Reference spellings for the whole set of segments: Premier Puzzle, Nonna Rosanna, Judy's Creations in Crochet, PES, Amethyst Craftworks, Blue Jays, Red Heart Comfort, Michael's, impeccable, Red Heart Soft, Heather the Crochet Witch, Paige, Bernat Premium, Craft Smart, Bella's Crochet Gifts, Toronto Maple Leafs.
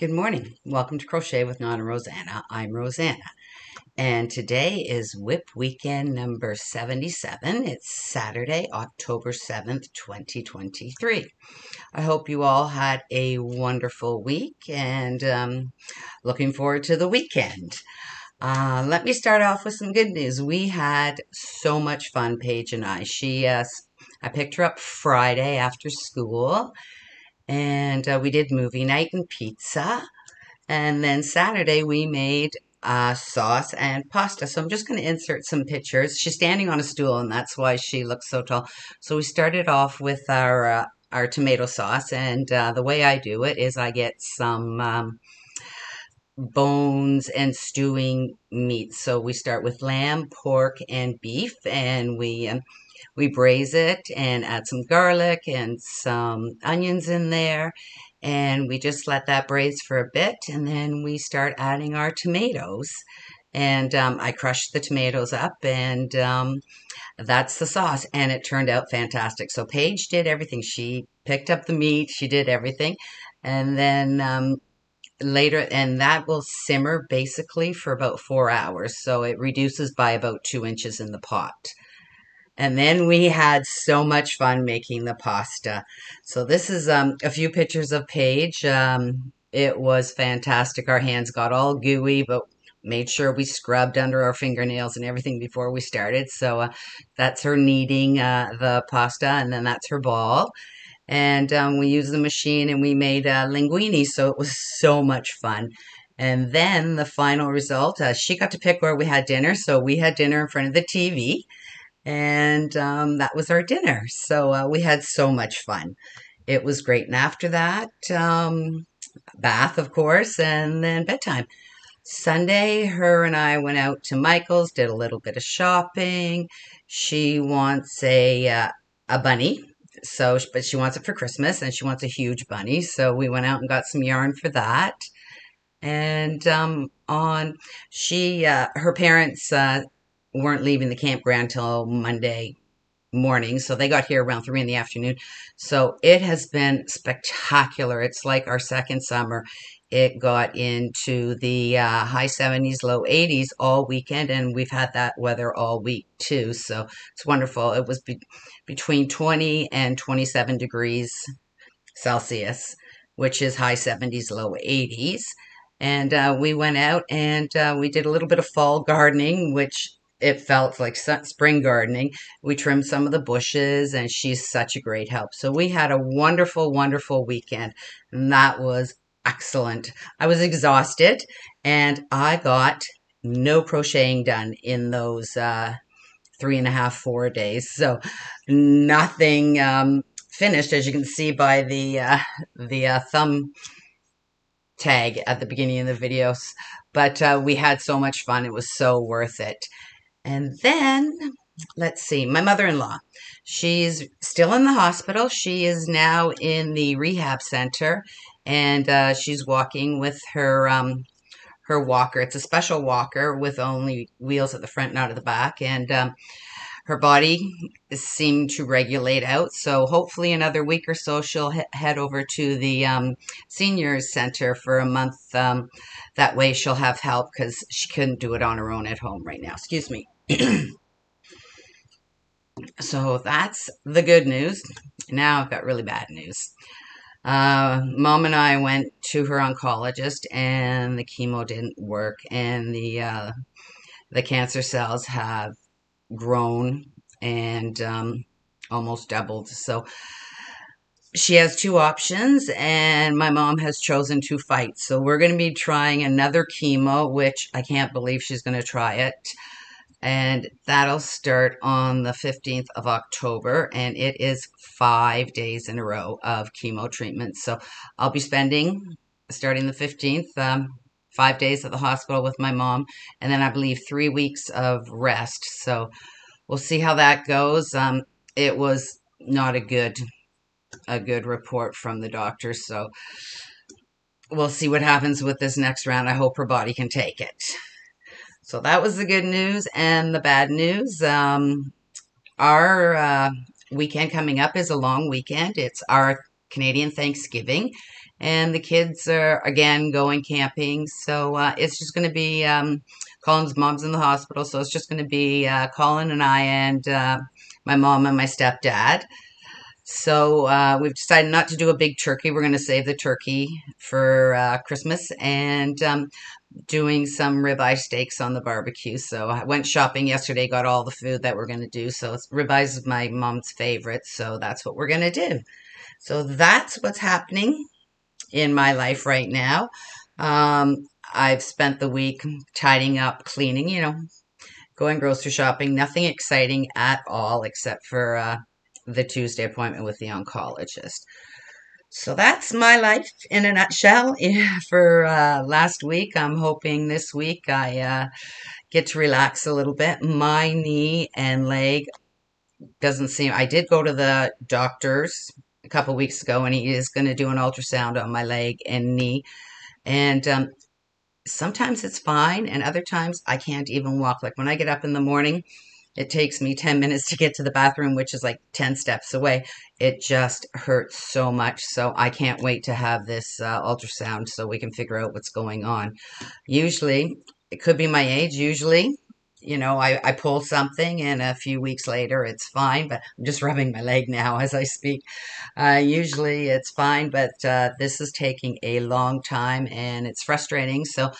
Good morning. Welcome to Crochet with Nonna Rosanna. I'm Rosanna. And today is Whip Weekend number 77. It's Saturday, October 7th, 2023. I hope you all had a wonderful week and looking forward to the weekend. Let me start off with some good news. We had so much fun, Paige and I. I picked her up Friday after school. And we did movie night and pizza. And then Saturday we made sauce and pasta. So I'm just going to insert some pictures. She's standing on a stool and that's why she looks so tall. So we started off with our tomato sauce. And the way I do it is I get some bones and stewing meat. So we start with lamb, pork, and beef. And we braise it and add some garlic and some onions in there. And we just let that braise for a bit. And then we start adding our tomatoes. And I crushed the tomatoes up and that's the sauce. And it turned out fantastic. So Paige did everything. She picked up the meat. She did everything. And then later, and that will simmer basically for about 4 hours. So it reduces by about 2 inches in the pot. And then we had so much fun making the pasta. So this is a few pictures of Paige. It was fantastic. Our hands got all gooey, but made sure we scrubbed under our fingernails and everything before we started. So that's her kneading the pasta, and then that's her ball. And we used the machine and we made linguine, so it was so much fun. And then the final result, she got to pick where we had dinner. So we had dinner in front of the TV. And that was our dinner. So we had so much fun. It was great. And after that, bath, of course, and then bedtime. Sunday, her and I went out to Michael's, did a little bit of shopping. She wants a bunny, so but she wants it for Christmas, and she wants a huge bunny. So we went out and got some yarn for that. And her parents weren't leaving the campground till Monday morning. So they got here around 3 in the afternoon. So it has been spectacular. It's like our second summer. It got into the high 70s, low 80s all weekend. And we've had that weather all week too. So it's wonderful. It was between 20 and 27 degrees Celsius, which is high 70s, low 80s. And we went out and we did a little bit of fall gardening, which it felt like spring gardening. We trimmed some of the bushes and she's such a great help. So we had a wonderful, wonderful weekend. And that was excellent. I was exhausted and I got no crocheting done in those 3 and a half, 4 days. So nothing finished, as you can see by the thumb tag at the beginning of the videos. But we had so much fun. It was so worth it. And then, let's see, my mother-in-law, she's still in the hospital. She is now in the rehab center, and she's walking with her walker. It's a special walker with only wheels at the front, not at the back, and her body seemed to regulate out. So hopefully another week or so, she'll head over to the seniors center for a month. That way she'll have help because she couldn't do it on her own at home right now. Excuse me. So that's the good news. Now I've got really bad news. Mom and I went to her oncologist and the chemo didn't work. And the cancer cells have grown and almost doubled. So she has 2 options and my mom has chosen to fight. So we're going to be trying another chemo, which I can't believe she's going to try it. And that'll start on the 15th of October. And it is 5 days in a row of chemo treatment. So I'll be spending, starting the 15th, 5 days at the hospital with my mom, and then I believe 3 weeks of rest. So we'll see how that goes. It was not a good report from the doctor. So we'll see what happens with this next round. I hope her body can take it. So that was the good news and the bad news. Our weekend coming up is a long weekend. It's our Canadian Thanksgiving. And the kids are, again, going camping. So it's just going to be, Colin's mom's in the hospital, so it's just going to be Colin and I and my mom and my stepdad. So we've decided not to do a big turkey. We're going to save the turkey for Christmas and doing some ribeye steaks on the barbecue. So I went shopping yesterday, got all the food that we're going to do. So ribeyes is my mom's favorite, so that's what we're going to do. So that's what's happening in my life right now. I've spent the week tidying up, cleaning, you know, going grocery shopping. Nothing exciting at all except for the Tuesday appointment with the oncologist. So that's my life in a nutshell for last week. I'm hoping this week I get to relax a little bit. My knee and leg doesn't seem... I did go to the doctor's a couple weeks ago, and he is going to do an ultrasound on my leg and knee. And sometimes it's fine, and other times I can't even walk. Like when I get up in the morning, it takes me 10 minutes to get to the bathroom, which is like 10 steps away. It just hurts so much. So I can't wait to have this ultrasound so we can figure out what's going on. Usually, it could be my age. Usually, you know, I pull something and a few weeks later it's fine. But I'm just rubbing my leg now as I speak. Usually it's fine, but this is taking a long time and it's frustrating. So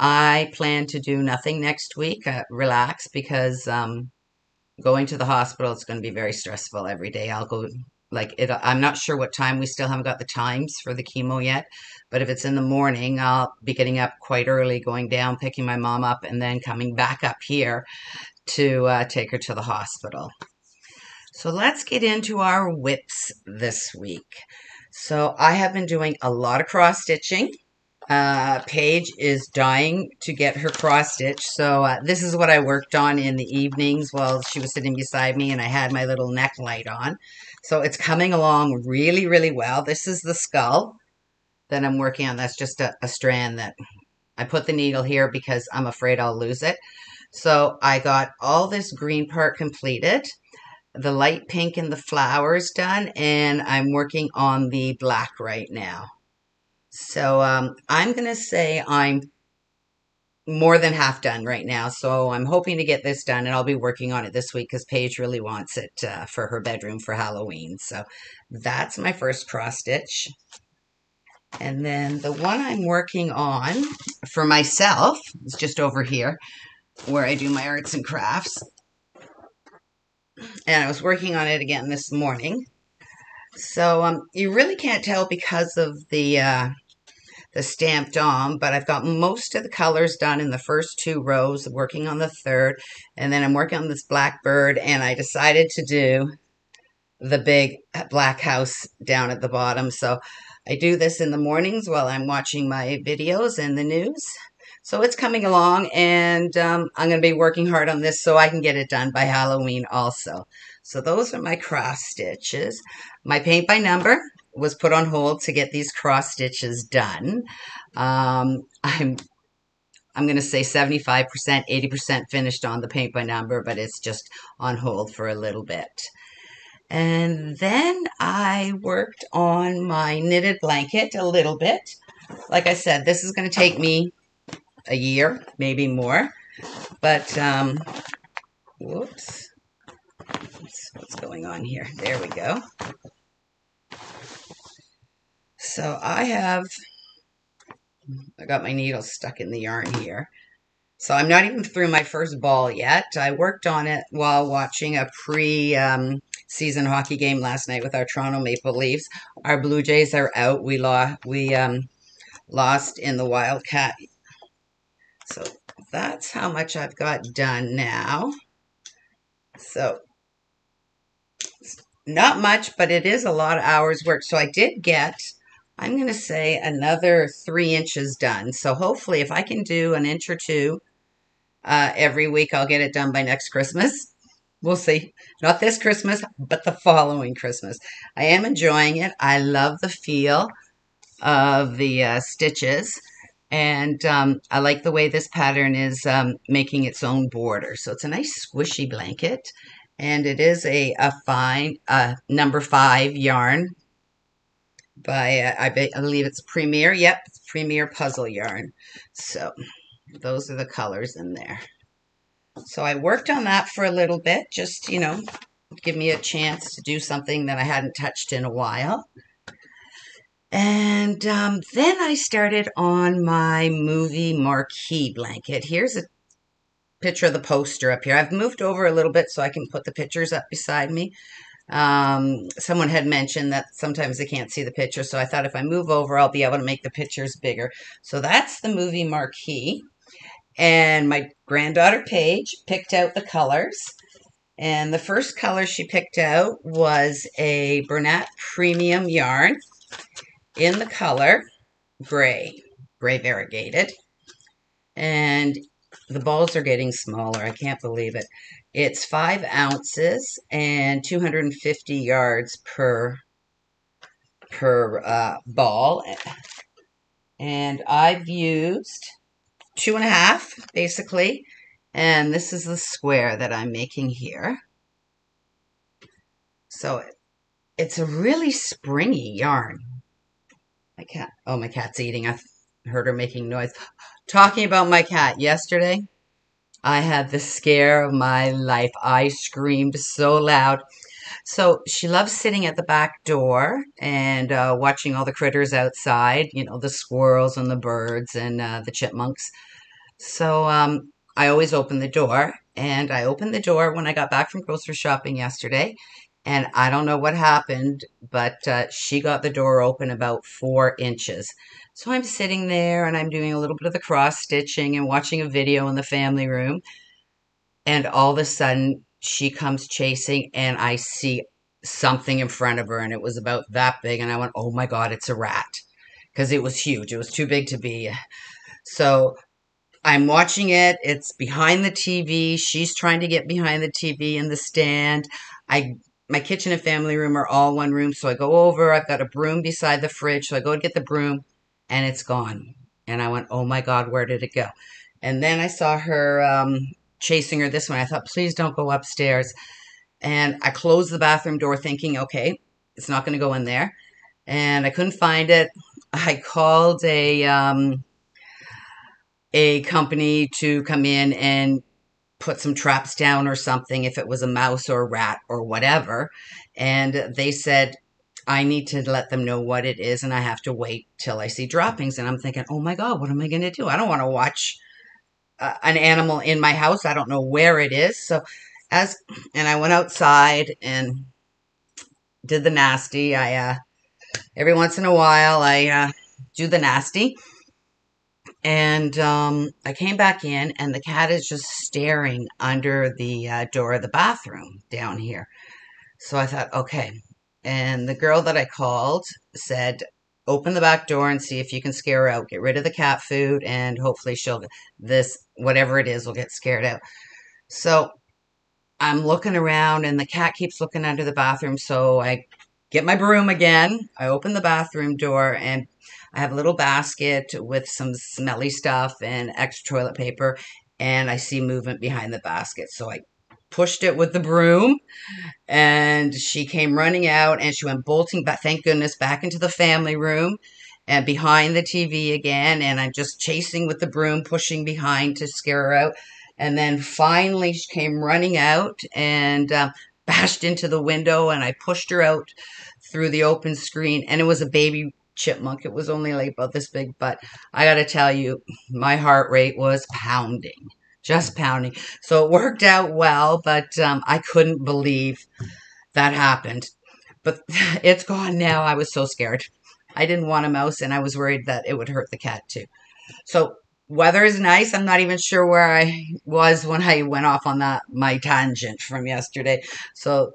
I plan to do nothing next week, relax, because going to the hospital, it's going to be very stressful every day. I'll go, like, I'm not sure what time. We still haven't got the times for the chemo yet, but if it's in the morning, I'll be getting up quite early, going down, picking my mom up, and then coming back up here to take her to the hospital. So let's get into our whips this week. So I have been doing a lot of cross-stitching. Paige is dying to get her cross stitch. So this is what I worked on in the evenings while she was sitting beside me and I had my little neck light on. So it's coming along really, really well. This is the skull that I'm working on. That's just a strand that I put the needle here because I'm afraid I'll lose it. So I got all this green part completed, the light pink and the flowers done, and I'm working on the black right now. So I'm going to say I'm more than half done right now. So I'm hoping to get this done, and I'll be working on it this week because Paige really wants it for her bedroom for Halloween. So that's my first cross stitch. And then the one I'm working on for myself is just over here where I do my arts and crafts. And I was working on it again this morning. So you really can't tell because of the stamped on, but I've got most of the colors done in the first two rows, working on the third, and then I'm working on this black bird, and I decided to do the big black house down at the bottom. So I do this in the mornings while I'm watching my videos and the news. So it's coming along, and I'm going to be working hard on this so I can get it done by Halloween also. So those are my cross stitches. My paint by number was put on hold to get these cross stitches done. I'm going to say 75%, 80% finished on the paint by number, but it's just on hold for a little bit. And then I worked on my knitted blanket a little bit. Like I said, this is going to take me a year, maybe more, but whoops. What's going on here? There we go. So I got my needle stuck in the yarn here. So I'm not even through my first ball yet. I worked on it while watching a pre-season hockey game last night with our Toronto Maple Leafs. Our Blue Jays are out. We lost in the Wildcat. So that's how much I've got done now. So not much, but it is a lot of hours work. So I did get, I'm going to say, another 3 inches done. So hopefully if I can do an inch or two every week, I'll get it done by next Christmas. We'll see. Not this Christmas, but the following Christmas. I am enjoying it. I love the feel of the stitches. And I like the way this pattern is making its own border. So it's a nice squishy blanket. And it is a fine number 5 yarn by, I believe it's Premier. Yep, it's Premier Puzzle yarn. So those are the colors in there. So I worked on that for a little bit, just, you know, give me a chance to do something that I hadn't touched in a while. And then I started on my movie marquee blanket. Here's a picture of the poster up here. I've moved over a little bit so I can put the pictures up beside me. Someone had mentioned that sometimes they can't see the picture, so I thought if I move over, I'll be able to make the pictures bigger. So that's the movie marquee. And my granddaughter, Paige, picked out the colors. And the first color she picked out was a Bernat Premium yarn in the color gray, gray variegated. And the balls are getting smaller. I can't believe it. It's 5 ounces and 250 yards per ball. And I've used 2.5, basically. And this is the square that I'm making here. So it's a really springy yarn. My cat. Oh, my cat's eating. I heard her making noise. Talking about my cat, yesterday, I had the scare of my life. I screamed so loud. So she loves sitting at the back door and watching all the critters outside, you know, the squirrels and the birds and the chipmunks. So I always open the door, and I opened the door when I got back from grocery shopping yesterday. And I don't know what happened, but she got the door open about 4 inches. So I'm sitting there and I'm doing a little bit of the cross stitching and watching a video in the family room. And all of a sudden she comes chasing and I see something in front of her, and it was about that big. And I went, oh my God, it's a rat, because it was huge. It was too big to be. So I'm watching it. It's behind the TV. She's trying to get behind the TV in the stand. My kitchen and family room are all one room. So I go over, I've got a broom beside the fridge. So I go to get the broom and it's gone. And I went, oh my God, where did it go? And then I saw her chasing her this way. I thought, please don't go upstairs. And I closed the bathroom door thinking, okay, it's not going to go in there. And I couldn't find it. I called a company to come in and put some traps down or something, if it was a mouse or a rat or whatever. And they said, I need to let them know what it is, and I have to wait till I see droppings. And I'm thinking, oh my God, what am I going to do? I don't want to watch an animal in my house. I don't know where it is. So and I went outside and did the nasty. Every once in a while, I do the nasty. And I came back in, and the cat is just staring under the door of the bathroom down here. So I thought, okay. And the girl that I called said, open the back door and see if you can scare her out. Get rid of the cat food, and hopefully whatever it is, will get scared out. So I'm looking around, and the cat keeps looking under the bathroom. So I get my broom again. I open the bathroom door, and I have a little basket with some smelly stuff and extra toilet paper, and I see movement behind the basket. So I pushed it with the broom, and she came running out, and she went bolting back, thank goodness, back into the family room and behind the TV again. And I'm just chasing with the broom, pushing behind to scare her out. And then finally she came running out and bashed into the window, and I pushed her out through the open screen, and it was a baby chipmunk. It was only like about this big, but I gotta tell you, my heart rate was pounding, just pounding. So it worked out well, but I couldn't believe that happened. But it's gone now. I was so scared. I didn't want a mouse, and I was worried that it would hurt the cat too. So weather is nice. I'm not even sure where I was when I went off on my tangent from yesterday. So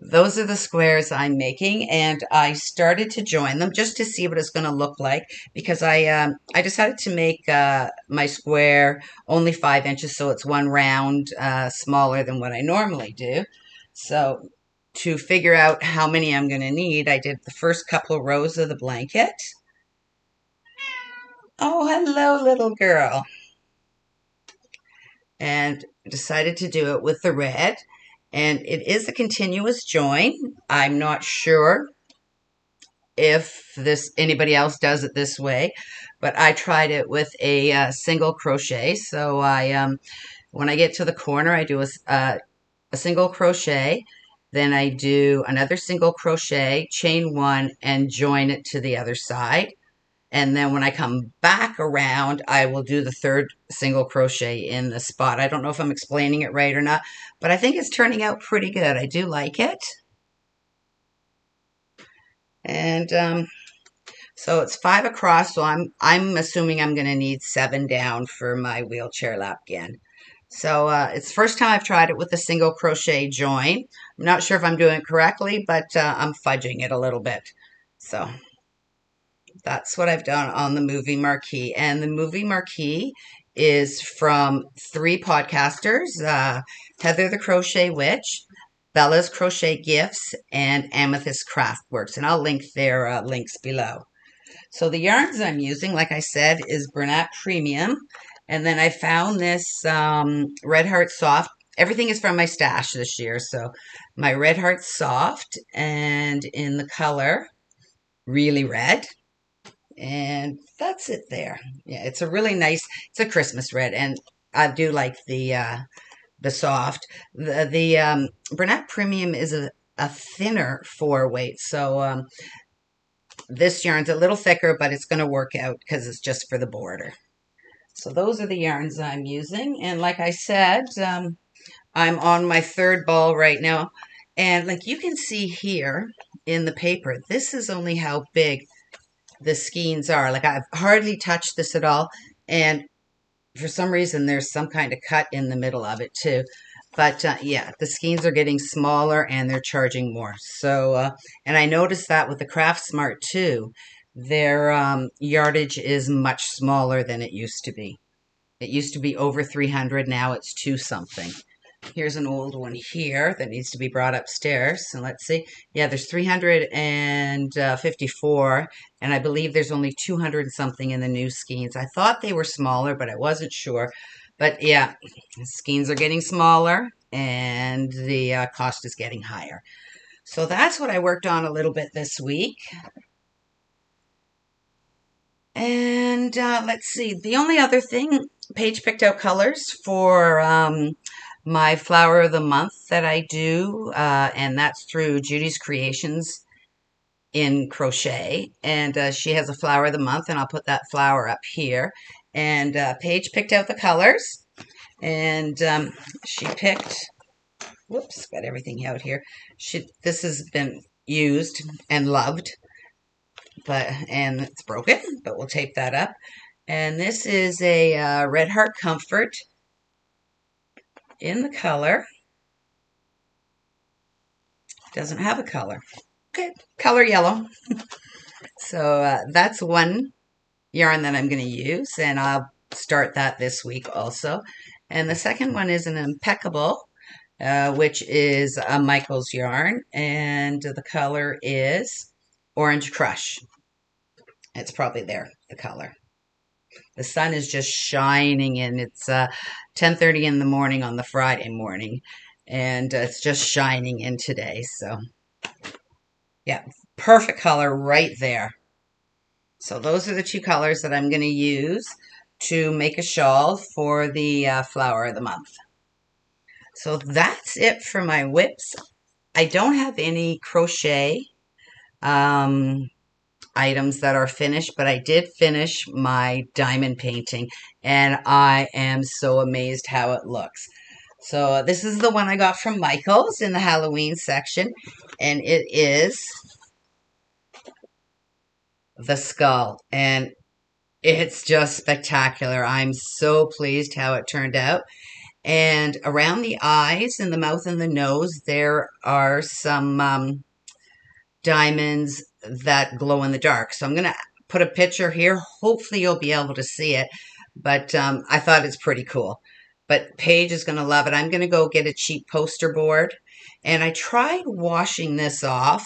those are the squares I'm making, and I started to join them just to see what it's going to look like, because I decided to make my square only 5 inches, so it's one round smaller than what I normally do. So to figure out how many I'm going to need, I did the first couple of rows of the blanket. Oh, hello, little girl. And decided to do it with the red. And it is a continuous join. I'm not sure if this anybody else does it this way, but I tried it with a single crochet. So I when I get to the corner, I do a single crochet, then I do another single crochet, chain one, and join it to the other side. And then when I come back around, I will do the third single crochet in the spot. I don't know if I'm explaining it right or not, but I think it's turning out pretty good. I do like it. And so it's 5 across, so I'm assuming I'm going to need 7 down for my wheelchair lapkin. So it's the first time I've tried it with a single crochet join. I'm not sure if I'm doing it correctly, but I'm fudging it a little bit. So that's what I've done on the Movie Marquee. And the Movie Marquee is from 3 podcasters, Heather the Crochet Witch, Bella's Crochet Gifts, and Amethyst Craftworks. And I'll link their links below. So the yarns I'm using, like I said, is Bernat Premium. And then I found this Red Heart Soft. Everything is from my stash this year. So my Red Heart Soft, and in the color Really Red. And that's it there. Yeah, it's a really nice, it's a Christmas red. And I do like the soft. The Bernat Premium is a thinner 4 weight. So this yarn's a little thicker, but it's going to work out because it's just for the border. So those are the yarns I'm using. And like I said, I'm on my 3rd ball right now. And like you can see here in the paper, this is only how big the skeins are. Like I've hardly touched this at all, and for some reason there's some kind of cut in the middle of it too, but yeah, the skeins are getting smaller and they're charging more. So and I noticed that with the Craft Smart too, their yardage is much smaller than it used to be. It used to be over 300, now it's 2 something. Here's an old one here that needs to be brought upstairs. And let's see. Yeah, there's 354. And I believe there's only 200 something in the new skeins. I thought they were smaller, but I wasn't sure. But yeah, skeins are getting smaller and the cost is getting higher. So that's what I worked on a little bit this week. And let's see. The only other thing, Paige picked out colors for my flower of the month that I do, and that's through Judy's Creations in Crochet. And she has a flower of the month, and I'll put that flower up here. And Paige picked out the colors, and she picked, whoops, got everything out here. This has been used and loved, and it's broken, but we'll tape that up. And this is a Red Heart Comfort in the color. Doesn't have a color. Okay, color yellow. So that's one yarn that I'm going to use, and I'll start that this week also. And the second one is an Impeccable, which is a Michael's yarn, and the color is Orange Crush. It's probably there, the color. The sun is just shining, and it's 10:30 in the morning on the Friday morning, and it's just shining in today. So yeah, perfect color right there. So those are the 2 colors that I'm going to use to make a shawl for the flower of the month. So that's it for my whips. I don't have any crochet items that are finished, but I did finish my diamond painting, and I am so amazed how it looks. So this is the one I got from Michael's in the Halloween section, and it is the skull, and it's just spectacular. I'm so pleased how it turned out. And around the eyes and the mouth and the nose, there are some diamonds that glow in the dark. So I'm going to put a picture here. Hopefully you'll be able to see it, but I thought it's pretty cool. But Paige is going to love it. I'm going to go get a cheap poster board, and I tried washing this off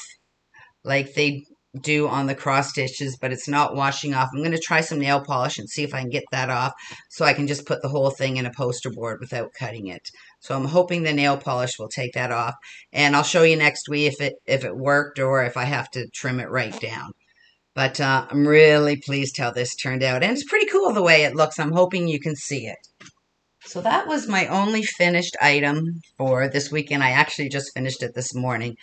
like they do on the cross stitches, but it's not washing off. I'm going to try some nail polish and see if I can get that off, so I can just put the whole thing in a poster board without cutting it. So I'm hoping the nail polish will take that off, and I'll show you next week if it worked, or if I have to trim it right down. But I'm really pleased how this turned out. And it's pretty cool the way it looks. I'm hoping you can see it. So that was my only finished item for this weekend. I actually just finished it this morning.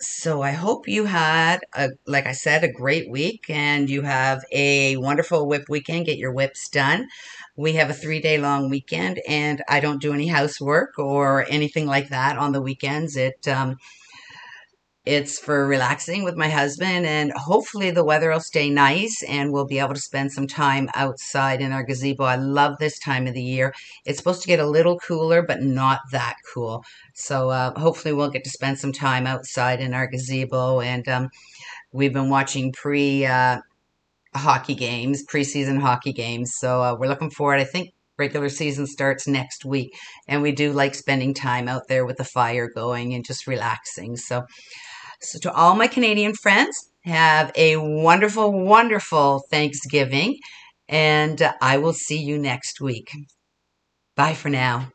So I hope you had, like I said, a great week. And you have a wonderful whip weekend. Get your whips done. We have a 3-day long weekend. And I don't do any housework or anything like that on the weekends. It's for relaxing with my husband, and hopefully the weather will stay nice and we'll be able to spend some time outside in our gazebo. I love this time of the year. It's supposed to get a little cooler, but not that cool. So hopefully we'll get to spend some time outside in our gazebo. And we've been watching preseason hockey games. So we're looking forward. I think regular season starts next week. And we do like spending time out there with the fire going and just relaxing. So to all my Canadian friends, have a wonderful, wonderful Thanksgiving, and I will see you next week. Bye for now.